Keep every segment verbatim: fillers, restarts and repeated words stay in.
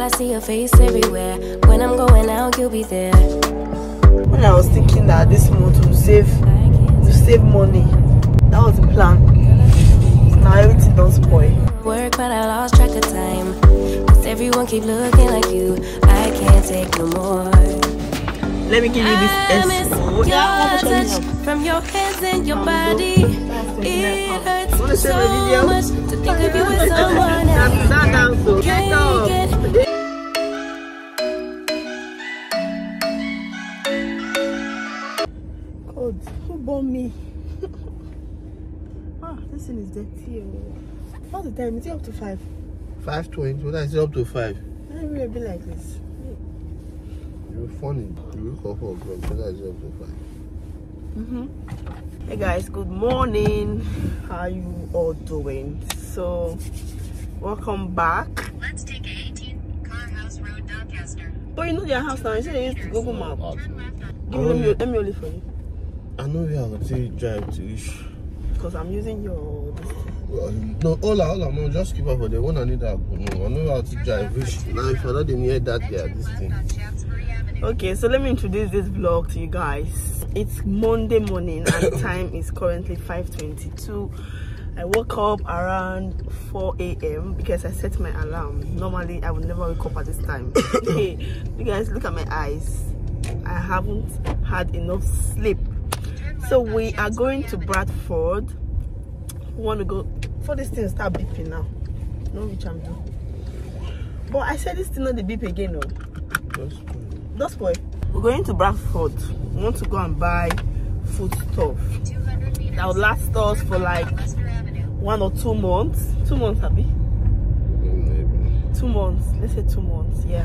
Girl, I see your face everywhere. When I'm going out, you'll be there. When I was thinking that this month to save, to save money, that was the plan. Now everything don't spoil. Work, but I lost track of time. Cause everyone keep looking like you. I can't take no more. Let me give you this S. Oh, yeah, from your hands and your body, it hurts so, so much to think of you with someone else. Get up. God, who bought me? Ah, this thing is dirty. What's the time? Is it up to five? Five twenty. What is it up to five? I don't really be like this. You're funny. You look up for a girl. That's your profile. Hey guys, good morning. How are you all doing? So, welcome back. Let's take a eighteen car house road, Doncaster. But you know their house now. You said they used to Google Map. Give me let me only for you. I know we have to drive to ish. Because I'm using your. Well, no, all I, all I, man, just keep up for the one I need that. No, I know how to drive ish. Now, if I didn't hear that, yeah, this thing. Okay, so let me introduce this vlog to you guys. It's Monday morning and time is currently five twenty-two. I woke up around four A M because I set my alarm. Normally I would never wake up at this time. Hey, you guys look at my eyes. I haven't had enough sleep. So we are going to Bradford. We want to go for this thing start beeping now. No which I'm doing. But I said this thing not the beep again though. That's why we're going to Bradford. We want to go and buy food stuff that will last us for like one or two months. Two months, Abby. Maybe. Two months. Let's say two months. Yeah.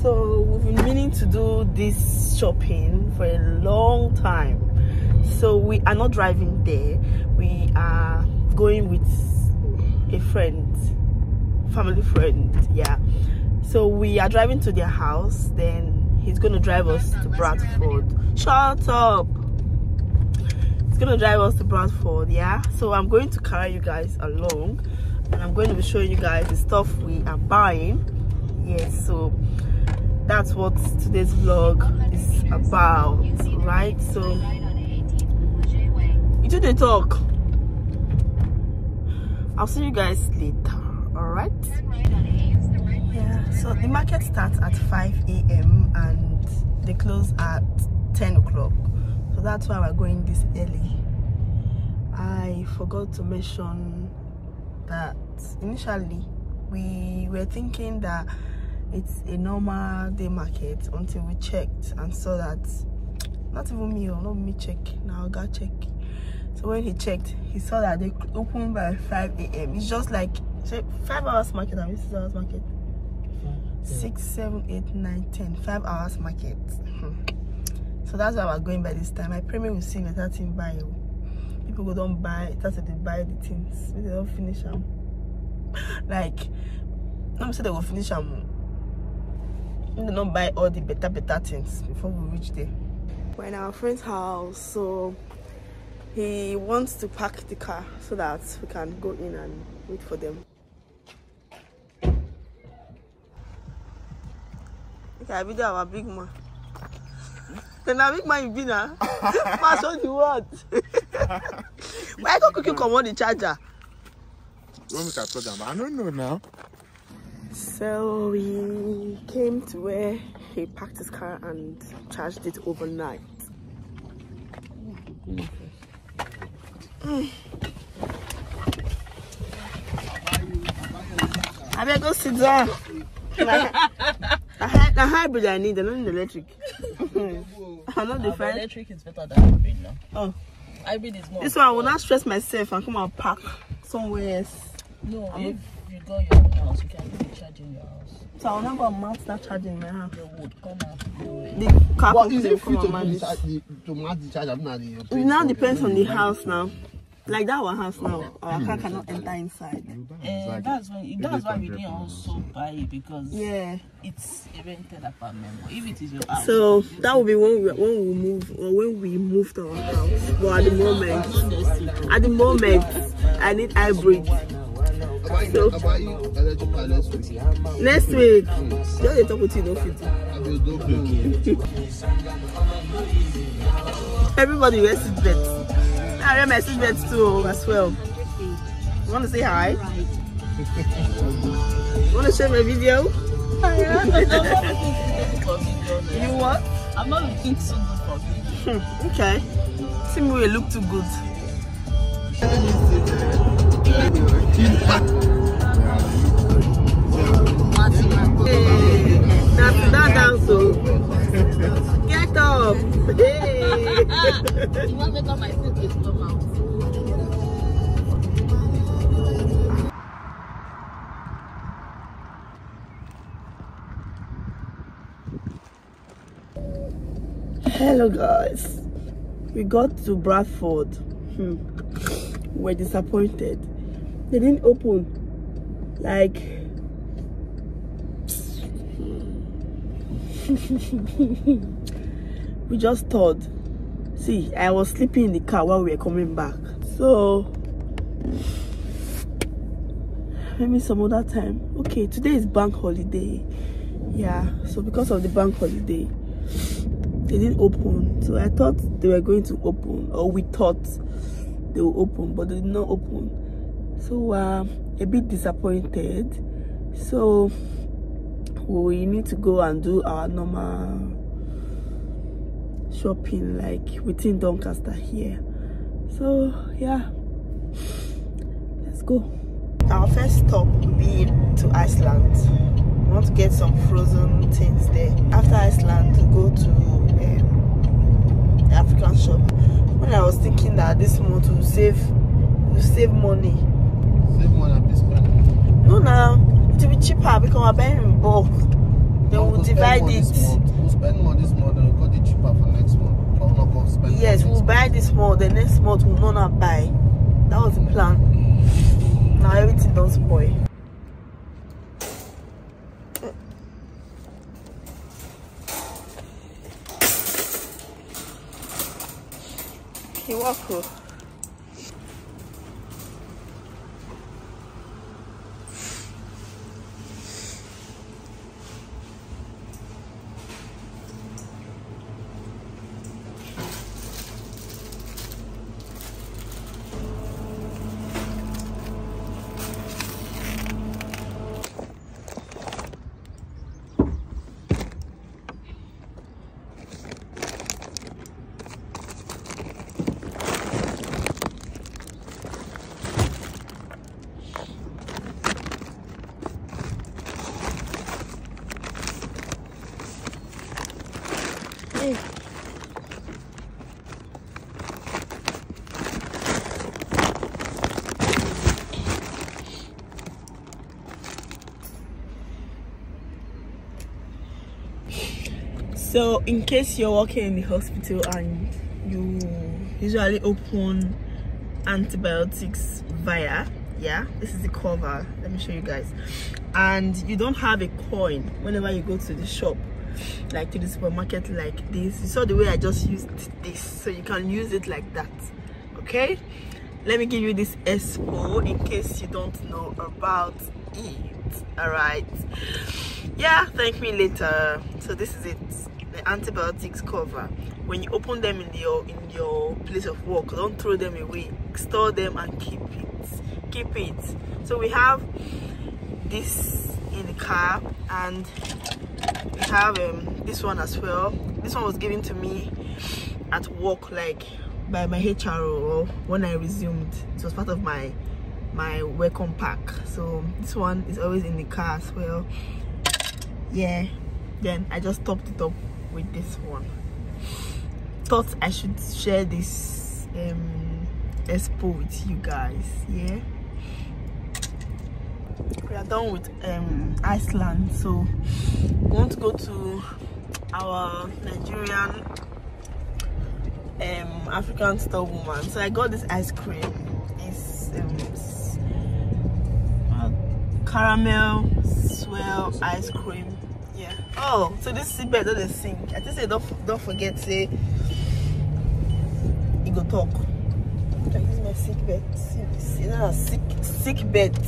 So we've been meaning to do this shopping for a long time. So we are not driving there. We are going with a friend, family friend. Yeah. So we are driving to their house. Then. He's going to drive us to Bradford. Shut up! He's going to drive us to Bradford, yeah? So I'm going to carry you guys along. And I'm going to be showing you guys the stuff we are buying. Yes, so that's what today's vlog is about, right? So, you do the talk. I'll see you guys later, alright? Yeah, so the market starts at five A M and they close at ten o'clock, so that's why we're going this early. I forgot to mention that initially we were thinking that it's a normal day market until we checked and saw that not even me or not me check now got check. So when he checked, he saw that they open by five A M It's just like five hours market and six hours market. Six, seven, eight, nine, ten, five hours market. So that's why we're going by this time. My premier will see that thing buy. People go don't buy. That's what they buy the things. They don't finish them. Like, I'm sure they will finish them. They don't buy all the better, better things before we reach there. We're in our friend's house, so he wants to park the car so that we can go in and wait for them. I be there, our big man. Then our big man you be now. Pass on the word. Why can't you come on the charger? I don't know now. So we came to where he parked his car and charged it overnight. Mm. I better go sit down. The hybrid I need, they're not the electric. I'm not the uh, electric is better than hybrid now. Oh, hybrid is more. This one I will not stress myself and come and park somewhere else. No, I'm if you go your own house, you can be charging your house. So I will not go and mount that charging my house. You would come and the car well, company will come and manage. To mount the charger, now it now depends on the house now. Like that one house now, our car cannot enter inside. Uh, that's when, that's why we didn't also buy it because yeah, it's a rented apartment. But if it is your house, so that will be when we when we move or when we move to our house. But at the moment, at the moment, I need hybrid. So, next week, mm. You're talk with you, no fit. Everybody wears seatbelts. I wear my seatbelts too as well. You want to say hi? You want to share my video? You what? I'm not looking too good for people. Okay. Seems we look too good. Hey, that's that down so. Get up. Hey. You want to make up my food with your mouth? Hello guys, we got to Bradford. hmm. We're disappointed they didn't open. Like we just thought, see, I was sleeping in the car while we were coming back, so maybe some other time. Okay, today is bank holiday, yeah, so because of the bank holiday they didn't open, so I thought they were going to open, or we thought they will open, but they did not open. So uh, a bit disappointed. So we need to go and do our normal shopping, like within Doncaster here. So yeah, let's go. Our first stop will be to Iceland. We want to get some frozen things there. After Iceland, we'll go to African shop. When I was thinking that this month will save will save money. Save money at this price. No, no, it will be cheaper because we're buying in bulk. They will divide it. We'll spend more this month and we'll got it cheaper for next month. Or not we'll spend yes, we'll buy this month. The next month we'll not buy. That was the plan. Now everything don't spoil. He walk through. So in case you're working in the hospital and you usually open antibiotics via, yeah, this is the cover, let me show you guys, and you don't have a coin whenever you go to the shop, like to the supermarket, like this, you saw the way I just used this, so you can use it like that. Okay, let me give you this expo in case you don't know about it. All right, yeah, thank me later. So this is it, the antibiotics cover. When you open them in your in your place of work, don't throw them away, store them and keep it keep it so we have this in the car, and we have um, this one as well. This one was given to me at work, like by my H R O when I resumed. It was part of my my welcome pack. So this one is always in the car as well, yeah. Then I just topped it up with this one. Thought I should share this um expo with you guys. Yeah, we are done with um Iceland, so we want to go to our Nigerian um African store woman. So I got this ice cream. It's um, caramel swirl ice cream. Yeah. Oh, so this seatbelt doesn't sink. I think say don't don't forget say you go talk. I use my seatbelt. See, see, that's a sick sick belt.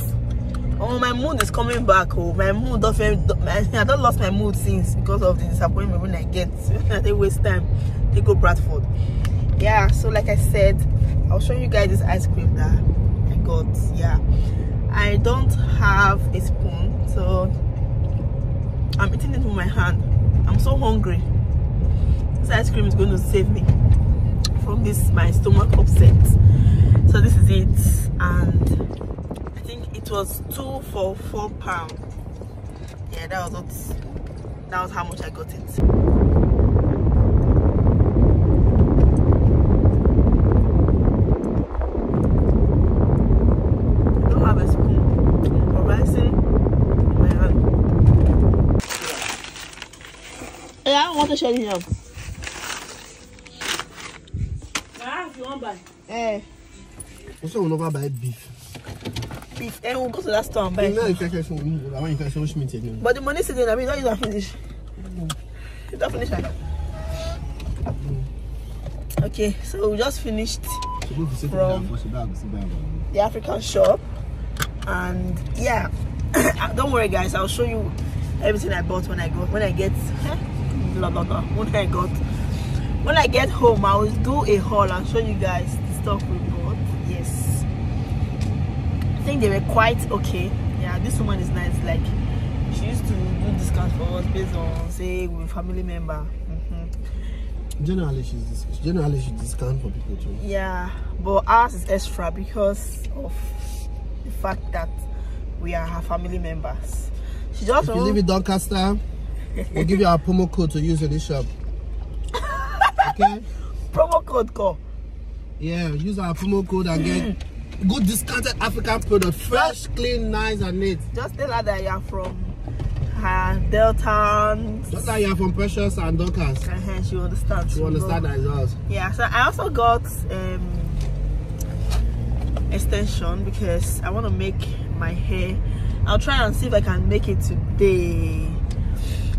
Oh, my mood is coming back. Oh, my mood. I don't lost my mood since because of the disappointment when I get. They waste time. They go Bradford. Yeah. So like I said, I'll show you guys this ice cream that I got. Yeah. I don't have a spoon, so I'm eating it with my hand. I'm so hungry. This ice cream is going to save me from this my stomach upset. So this is it, and it was two for four pounds. Yeah, that was what, that was how much I got it. I don't have a spoon for rice in my hand. Hey, I don't want to share it up. Ah, you want to buy? Hey. Also, we never buy beef. Beef. And we'll go to that store and buy it. But the money is sitting there. We don't use that finish. You don't finish that. Okay, so we just finished from the African shop. And yeah, don't worry guys, I'll show you everything I bought when I go when I get blah, blah, blah. When I got when I get home, I will do a haul and show you guys the stuff we bought. Yes. I think they were quite okay. Yeah, this woman is nice. Like, she used to do discounts for us based on, say, with family member. Mm-hmm. Generally, she's generally she discounts for people too. Yeah, but ours is extra because of the fact that we are her family members. She just if you live in Doncaster, we'll give you our promo code to use in this shop. Okay. Promo code, call. Yeah, use our promo code and get good discounted African product, fresh, clean, nice, and neat. Just tell her that you are from her Delta. Just like you are from Precious and Dockers. Uh -huh, she understands. She understands that as well. Yeah, so I also got um, extension because I want to make my hair. I'll try and see if I can make it today.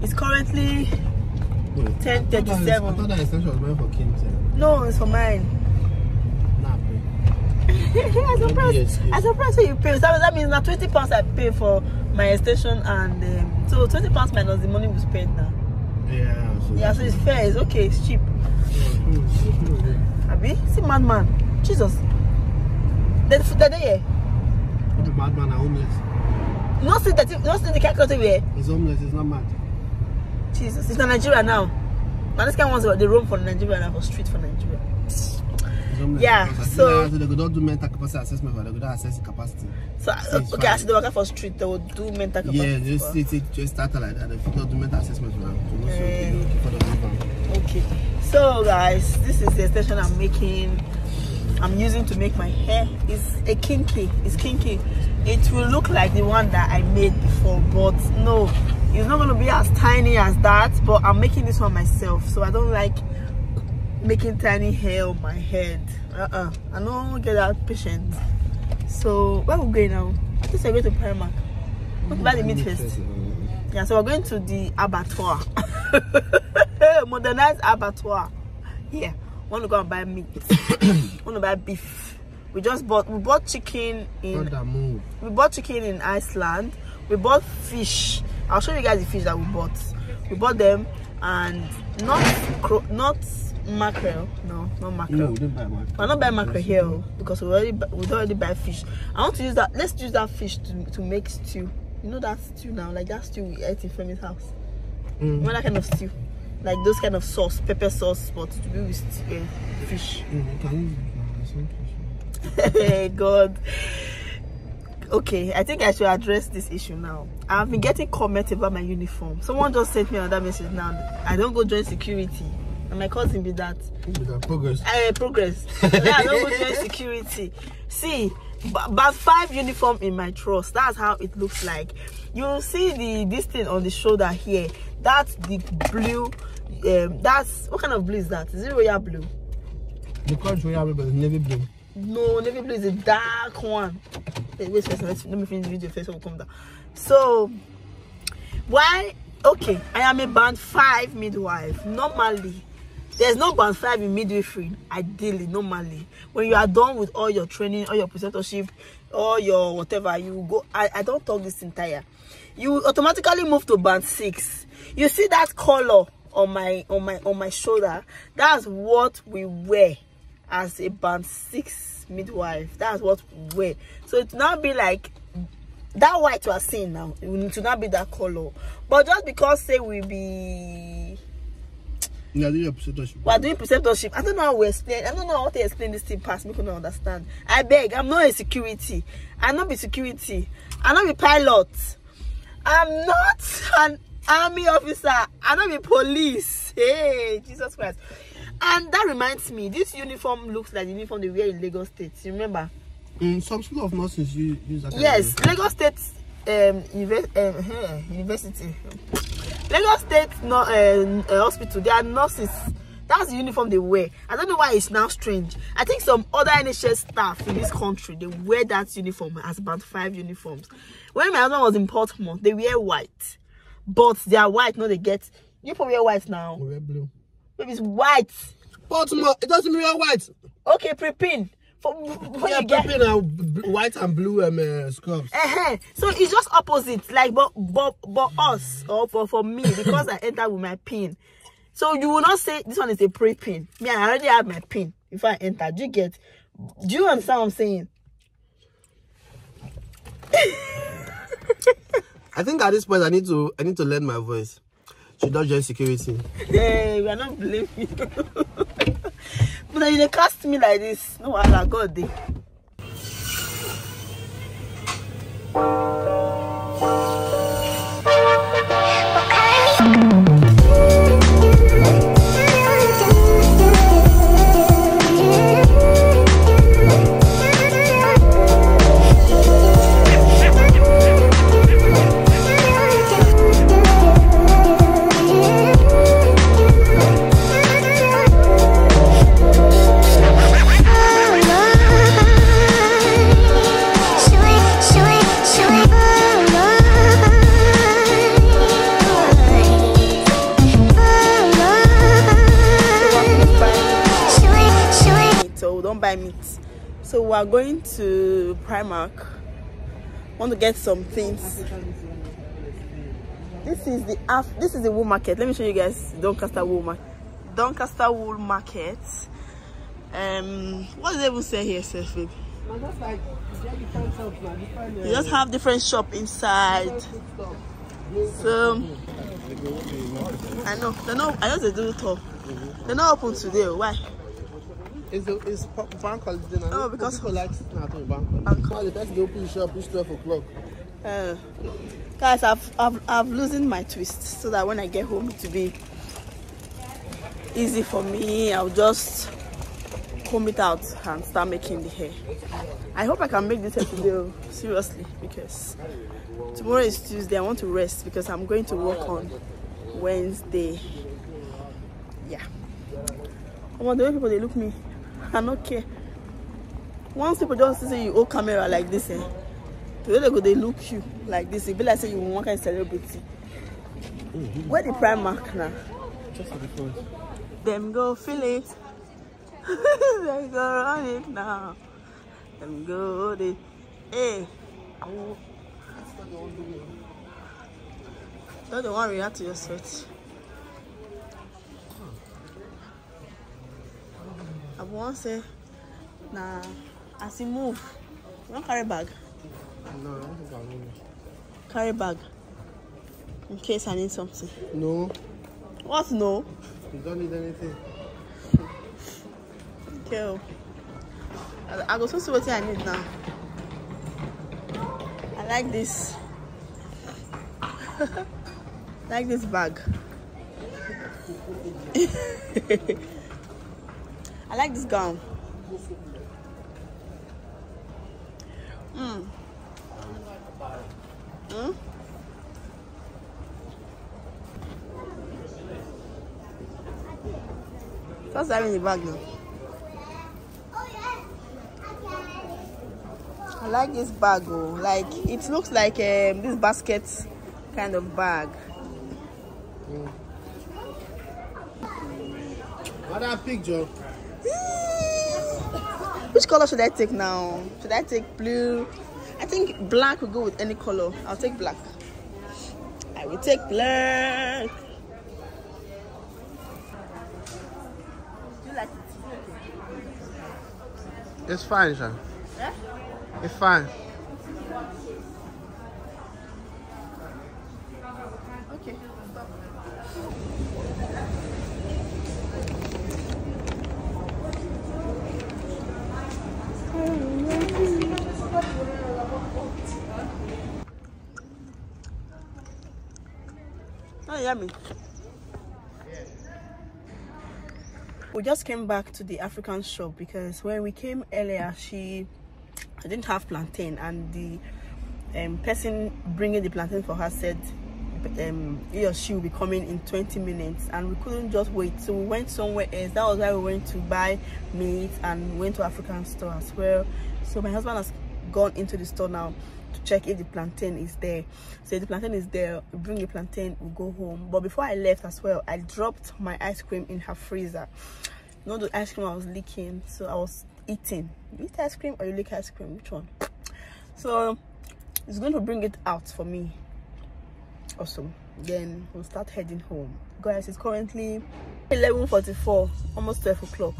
It's currently ten thirty-seven. I thought that, I thought that extension was mine for Kim's. No, it's for mine. I surprised. I surprised when you pay. So that means now twenty pounds I pay for my extension, and um, so twenty pounds minus the money we spent now. Yeah. So yeah. So it's fair. It's okay. It's cheap. Yeah. Abi, see madman. Jesus. That that day. The madman are homeless. Not see that. Not see the cat cut away. He's homeless. He's not mad. Jesus. It's not Nigeria now. Now this guy wants the room for Nigeria now, for street for Nigeria. Yeah, so they don't do mental capacity assessment, but they don't assess the capacity. So okay, I see the worker for street, they will do mental capacity. Yeah, just it just started like that. If you don't do mental assessment, okay. So guys, this is the extension I'm making. I'm using to make my hair. It's a kinky. It's kinky. It will look like the one that I made before, but no, it's not going to be as tiny as that. But I'm making this one myself, so I don't like making tiny hair on my head. Uh-uh. I don't get that patient. So where we going now? I think we're going to Primark. We'll buy the meat first. Yeah, so we're going to the abattoir. Modernized abattoir. Yeah. Want to go and buy meat. Want to buy beef. We just bought we bought chicken in we bought chicken in Iceland. We bought fish. I'll show you guys the fish that we bought. We bought them and not not mackerel. No, not mackerel. No, we didn't buy mackerel. We're not buying mackerel here because we already we already buy fish. I want to use that. Let's use that fish to to make stew. You know that stew now, like that stew we ate in Femi's house. Mm. You know that kind of stew, like those kind of sauce, pepper sauce, but to be with uh, fish. Mm, hey God. Okay, I think I should address this issue now. I've been getting comments about my uniform. Someone just sent me another message now. I don't go join security. And my cousin be that. Progress. Uh, progress. Yeah, I don't go join security. See, but five uniform in my trust. That's how it looks like. You'll see the this thing on the shoulder here. That's the blue. Um, that's what kind of blue is that? Is it royal blue? The color royal blue, but it's navy blue. No, navy blue is a dark one. Wait, wait, wait, let me finish the video first. We'll come down. So, why? Okay, I am a band five midwife. Normally, there's no band five in midwifery. Ideally, normally, when you are done with all your training, all your preceptorship, or your whatever, you go, I, I don't talk this entire, you automatically move to band six. You see that color on my on my on my shoulder? That's what we wear as a band six midwife. That's what we wear. So it's not be like that white you are seeing now, it will not be that color. But just because say we be we are doing preceptorship, we are doing preceptorship, I don't know how we explain, I don't know how to explain this thing past me, couldn't understand. I beg, I'm not a security, I'm not be security, I'm not be pilot, I'm not an army officer, I'm not be police. Hey, Jesus Christ. And that reminds me, this uniform looks like the uniform they wear in Lagos State, you remember? In some school of nursing, you use that. Yes, Lagos State um, um, University. Lagos State no, uh, uh, Hospital, they are nurses. That's the uniform they wear. I don't know why it's now strange. I think some other N H S staff in this country, they wear that uniform as about five uniforms. When my husband was in Portmore, they wear white. But they are white, no, they get... You probably wear white now. We wear blue. Maybe it's white. Portmore, it doesn't mean we're white. Okay, pre-pin. For, when yeah, you get... and white and blue um, uh, scrubs. Uh-huh. So it's just opposite, like but but but us or for, for me, because I enter with my pin. So you will not say this one is a pre-pin. Me, I already have my pin. If I enter, do you get? Do you understand what I'm saying? I think at this point I need to I need to learn my voice. Should not join security. Hey, we are not blaming you. But then they cast me like this. No, Allah, God, they. So we are going to Primark. Want to get some things. This is the half, this is the wool market. Let me show you guys Doncaster wool market. Doncaster wool market. Um, what do they even say here, self babe? Like, you uh, just have different shop inside. So I know they know. I just do top. They're not open today. Why? It's, a, it's bank holiday now. Oh, because people like sitting at home bank holiday. The best they open shop is twelve o'clock. Uh, guys, I've, I've, I've losing my twist so that when I get home it will be easy for me. I'll just comb it out and start making the hair. I hope I can make this hair today, seriously, because tomorrow is Tuesday. I want to rest because I'm going to work on Wednesday. Yeah. Oh, the way people, they look me. I don't care. Once people just see you old camera like this, eh? The way they go, they look you like this. It be like say you want kind of celebrity. Mm-hmm. Where the Primark now? Just at the front. Them go feel it. Them go run it now. Them go the hey. Oh. Don't the one react to your sweat. I won't say, nah, as he move, you don't carry bag? No, I don't carry bag. Carry bag? In case I need something? No. What no? You don't need anything. Okay. I, I go to see what I need now. I like this. Like this bag. I like this gown. Mm. Mm. What's that in the bag now? I like this bag, oh. Like it looks like um, this basket kind of bag. Mm. What a picture. Which color should I take now? Should I take blue? I think black will go with any color. I'll take black. I will take black. Do you like it? It's fine, Sean. Yeah? It's fine. Okay. Oh, yummy. We just came back to the African shop because when we came earlier, she I didn't have plantain, and the um, person bringing the plantain for her said um, he or she will be coming in twenty minutes, and we couldn't just wait, so we went somewhere else. That was why we went to buy meat and went to African store as well. So my husband has gone into the store now to check if the plantain is there. So if the plantain is there, we bring the plantain, we go home. But before I left as well, I dropped my ice cream in her freezer. You know the ice cream I was licking, so I was eating. You eat ice cream or you lick ice cream? Which one? So it's going to bring it out for me. Awesome. Then we'll start heading home. Guys, it's currently eleven forty-four, almost twelve o'clock.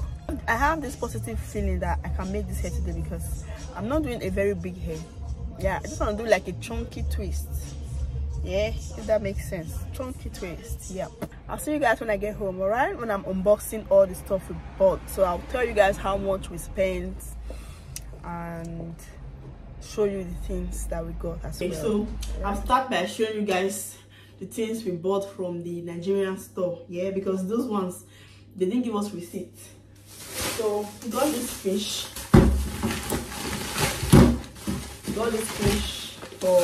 I have this positive feeling that I can make this hair today because I'm not doing a very big hair. Yeah, I just want to do like a chunky twist. Yeah, if that makes sense. Chunky twist. Yeah, I'll see you guys when I get home. All right, when I'm unboxing all the stuff we bought, so I'll tell you guys how much we spent and show you the things that we got as well. Okay, so I'll start by showing you guys the things we bought from the Nigerian store. Yeah, because those ones they didn't give us receipts. So we got this fish. We got this fish for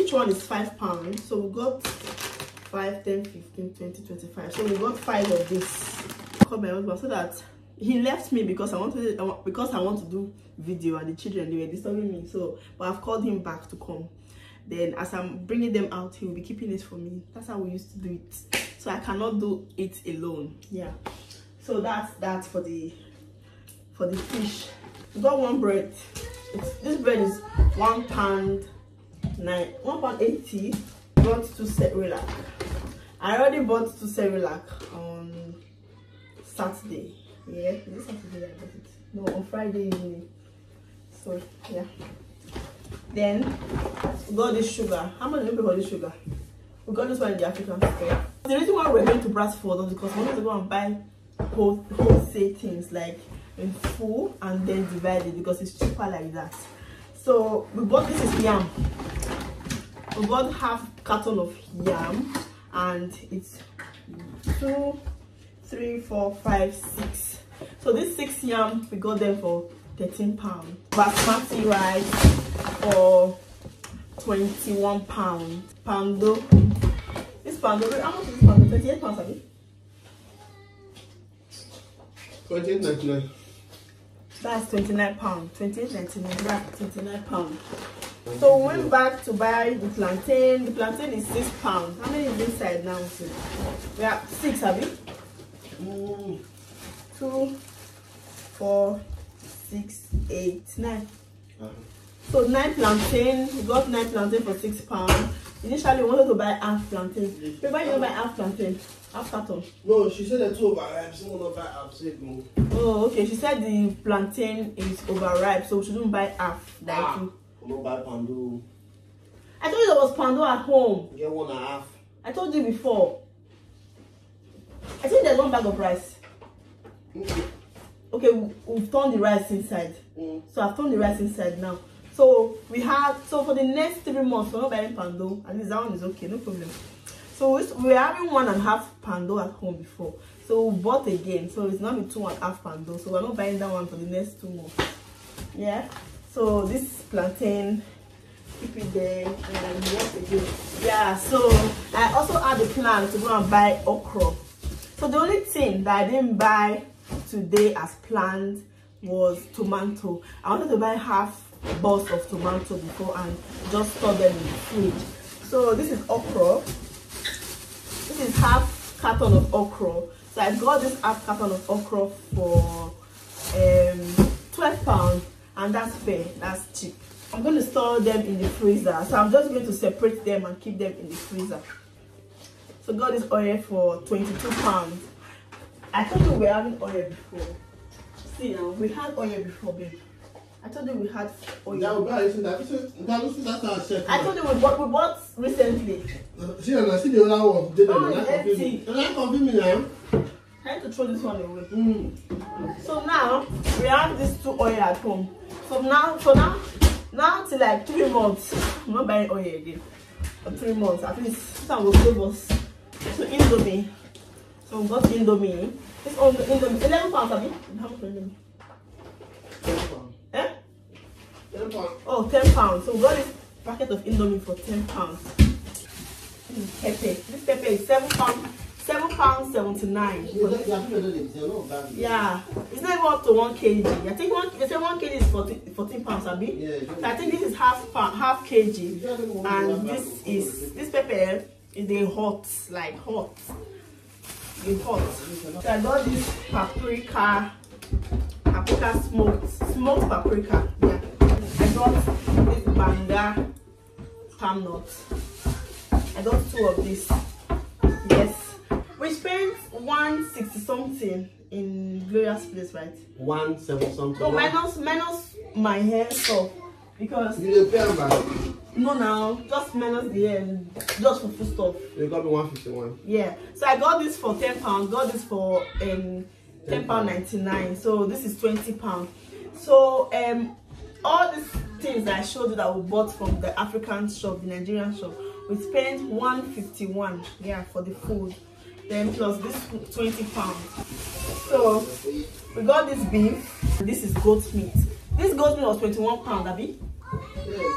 each one is five pounds. So we got five, ten, fifteen, twenty, twenty-five. So we got five of this. Called my husband so that he left me because I wanted because I want to do video and the children they were disturbing me. So but I've called him back to come. Then as I'm bringing them out, he will be keeping it for me. That's how we used to do it. So I cannot do it alone. Yeah. So that's that for the for the fish. We got one bread. It's, this bread is one pound nine, one pound eighty. Bought two Cerelac. I already bought two Cerelac on Saturday. Yeah, this Saturday I bought it. No, on Friday evening. So yeah. Then we got this sugar. How much do you pay for this sugar? We got this one in the African store. The reason why we're going to Bradford is because we wanted to go and buy whole wholesale things like in full and then divided because it's cheaper like that. So we bought this is yam. We bought half carton of yam and it's two, three, four, five, six. So this six yam we got them for thirteen pounds. Basmati rice for twenty-one pounds. Pando. This pando, how much is this pando? twenty-eight pounds, have you? twenty-eight ninety-nine. That's twenty-nine pounds. twenty-eight ninety-nine. That's twenty-nine pounds. So we went back to buy the plantain. The plantain is six pounds. How many is inside now? We have six, have you? Mm. Two, four, six, eight, nine. Uh-huh. So nine plantain. We got nine plantain for six pounds. Initially, we wanted to buy half plantain. Yes. Remember, you don't buy half plantain. Half carton. No, she said it's overripe. She won't buy half. Oh, okay. She said the plantain is overripe, so we shouldn't buy half. Like ah, we don't buy pando. I told you there was pando at home. Get one and a half. I told you before. I think there's one bag of rice. Mm-hmm. Okay, we, we've turned the rice inside. Mm. So I've turned the rice inside now. So we have so for the next three months we're not buying pando. At least that one is okay, no problem. So we were having one and a half pando at home before. So we bought again. So it's not the two and a half pando. So we're not buying that one for the next two months. Yeah. So this plantain, keep it there. And yes again. Yeah. So I also had the plan to go and buy okra. So the only thing that I didn't buy today as planned was tomato. I wanted to buy half box of tomato before and just store them in the fridge. So this is okra. This is half carton of okra. So I got this half carton of okra for um twelve pounds, and that's fair, that's cheap. I'm going to store them in the freezer, so I'm just going to separate them and keep them in the freezer. So got this oil for twenty-two pounds. I thought we were having oil before. See now, we had oil before, babe. I told you we had oil. Yeah, we had that. I told you we bought, we bought recently. See, I see the other one. Did oh, empty. Can I copy me now? I had to throw this one away. Mm. So now we have these two oil at home. So now, so now, now till like three months, I'm not buying oil again. For three months, at least this one will save us. So Indomie. So we got Indomie. It's on the Indomie. eleven pounds, have you? Oh, ten pounds. So we got this packet of Indomie for ten pounds. This pepper. This pepper is seven pounds. seven pounds seventy-nine. Yeah. It's not even up to one kilogram. I think one, they say one kilogram is fourteen pounds, Abi. Yeah, so I think this is half half kg. And this is this pepper is the hot, like hot. It's hot. So I got this paprika. Paprika smoked. Smoked paprika. Yeah. I got this banga palm nuts. I got two of these. Yes. We spent one sixty something in Gloria's place, right? one seventy something. No, minus, minus my hair stuff. Because. You didn't pay them back? No, no. Just minus the hair. Just for food stuff. You got me one fifty-one. Yeah. So I got this for ten pounds. Got this for um, ten pounds ninety-nine. So this is twenty pounds. So, um. all these things that I showed you that we bought from the African shop, the Nigerian shop, we spent one fifty-one, yeah, for the food. Then plus this twenty pounds. So we got this beef. This is goat meat. This goat meat was twenty-one pounds, Abi.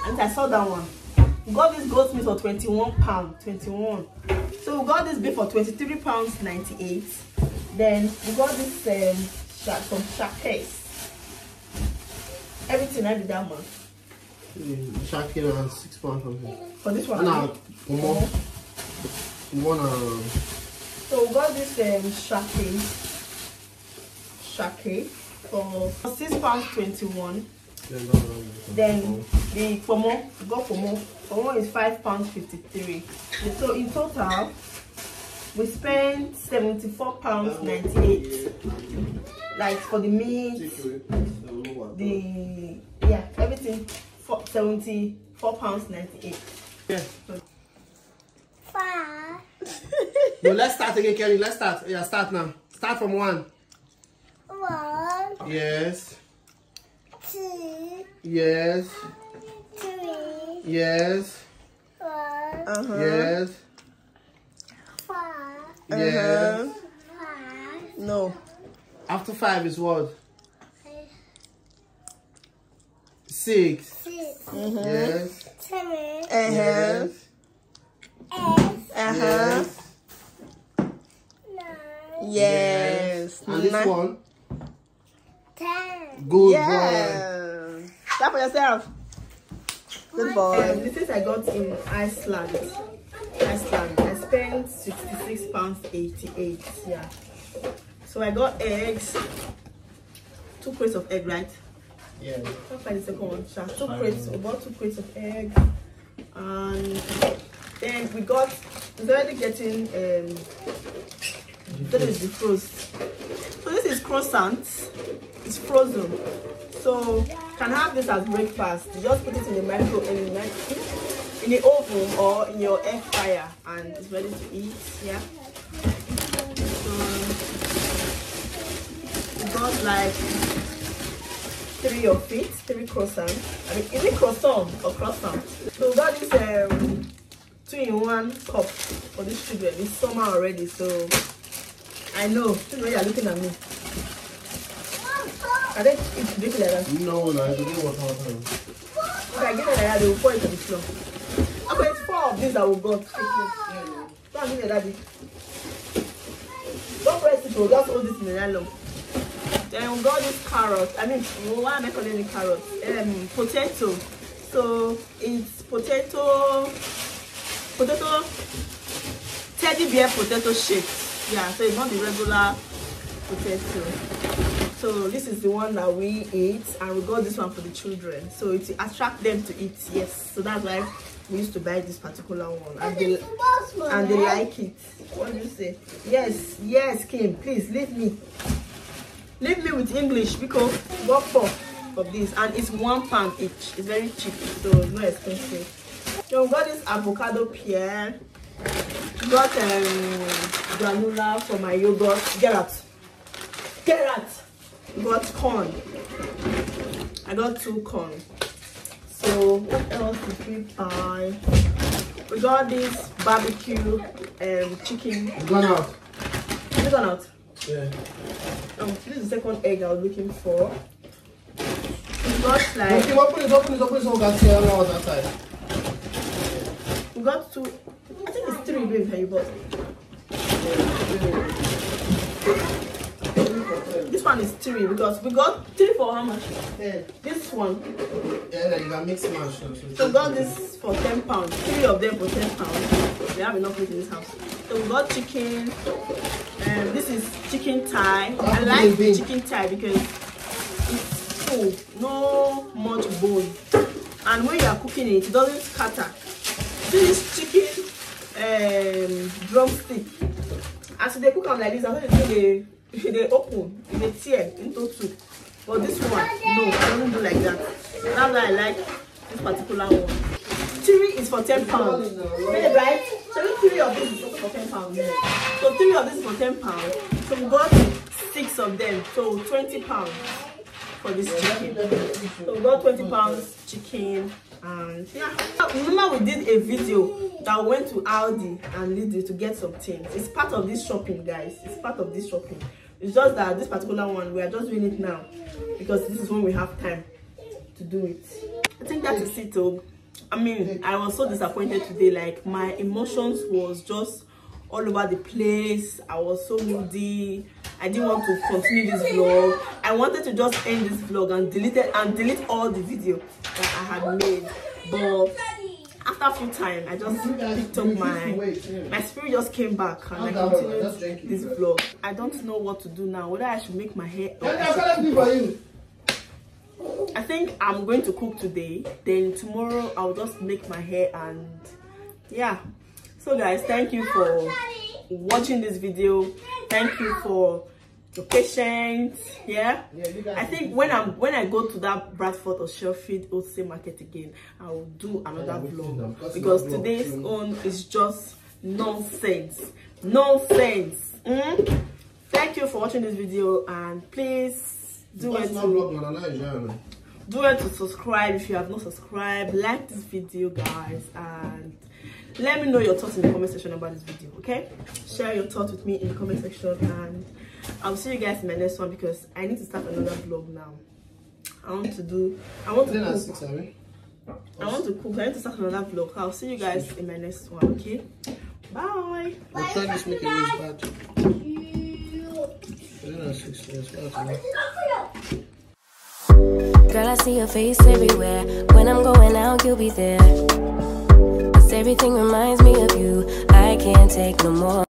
And I saw that one. We got this goat meat for twenty-one pounds. twenty-one. So we got this beef for twenty-three pounds ninety-eight. Then we got this um, some shakes. Everything I did that month. Shark came around six pounds something. For this one? No, for more. One um. So we got this um shake. Shake for six pounds twenty one. Then, then the pomo, we got pomo. Pomo is five pounds fifty three. So in total, we spent seventy four pounds ninety eight. Like for the meat. The yeah, everything for seventy-four pounds ninety-eight. Yeah. Five. No, let's start again, Kelly. Let's start. Yeah, start now. Start from one. One. Yes. Two. Yes. Three. Yes. Four. Uh-huh. Yes. Five. Yes. Uh-huh. Five. No. After five is what? Six. Six. Mm-hmm. Yes. Seven. Uh-huh. Yes. Eight. Uh-huh. Nine. Yes. And this nine. One? Ten. Good yeah. boy. Clap for yourself. Good boy. Um, this is I got in Iceland. Iceland. I spent sixty-six pounds eighty-eight. Yeah. So I got eggs. Two crates of egg, right? Yeah. I'll find the second one. Two crates. We bought two crates of eggs, and then we got. We're already getting. Um, that is defrosted. So this is croissant. It's frozen, so can have this as breakfast. You just put it in the micro in the in the oven or in your air fryer, and it's ready to eat. Yeah. So we got like. Three of it, three croissants. I mean, is it croissant or croissant? So we got this um, two-in-one cup for these children. It's summer already, so I know. You know you are looking at me. Are they drinking like that? No, no, I don't know what happened. If I get it like that, they will pour it on the floor. Okay, it's four of these that we got. Don't give me that big. Don't press it, we'll just hold this in the nylon. Then we got this carrot. I mean, why am I calling it carrot? Um, potato. So it's potato, potato, teddy bear potato shaped. Yeah, so it's not the regular potato. So this is the one that we eat, and we got this one for the children, so it attract them to eat. Yes, so that's why we used to buy this particular one, and they, and they like it. What do you say? Yes, yes, Kim, please leave me. Leave me with English, because what for of this, and it's one pound each. It's very cheap, so it's not expensive. So we got this avocado pear. Got um, granola for my yogurt. Get out. Get out. Got corn. I got two corn. So what else did we buy? We got this barbecue um, chicken. It's gone out. It's gone out. Yeah. Um, this is the second egg I was looking for. We got like. Okay, open it, open it, open it, so we can see everyone on that side. We got two. I think it's three, babe, that you bought. This one is three because we got three for how much? Ten. This one. Yeah, you can mix match. So we got this for ten pounds. Three of them for ten pounds. They have enough meat in this house. So we got chicken. Um, this is chicken Thai. I like chicken Thai because it's full, no much bone, and when you are cooking it, it doesn't scatter. This chicken um, drumstick. And so they cook them like this. I think they they, they open, they tear into two. But this one, no, it doesn't do like that. That's why I like this particular one. Three is for ten pounds. Right? So three of this is for ten pounds. So three of this is for ten pounds. So we got six of them. So twenty pounds for this chicken. So we got twenty pounds chicken. And yeah, remember we did a video that went to Aldi and Lidl to get some things. It's part of this shopping, guys. It's part of this shopping. It's just that this particular one, we are just doing it now because this is when we have time to do it. I think that is it. Oh, I mean, I was so disappointed today. Like, my emotions was just all over the place. I was so moody. I didn't want to continue this vlog. I wanted to just end this vlog and delete it and delete all the video that I had made. But after a few time, I just picked up my my spirit just came back and I continued this vlog. I don't know what to do now. Whether I should make my hair. I think I'm going to cook today. Then tomorrow I'll just make my hair and yeah. So guys, thank you for watching this video. Thank you for your patience. Yeah, yeah, I think when i'm when i go to that Bradford or Sheffield Wholesale market again, I will do another vlog because today's own is just nonsense nonsense mm? Thank you for watching this video, and please do it to, do it to subscribe if you have not subscribed. Like this video, guys, and let me know your thoughts in the comment section about this video, okay? Share your thoughts with me in the comment section, and I'll see you guys in my next one because I need to start another vlog now. I want to do... I want to cook. I want to cook. I need to start another vlog. I'll see you guys in my next one, okay? Bye! Girl, I see your face everywhere. When I'm going out, you'll be there. Everything reminds me of you. I can't take no more.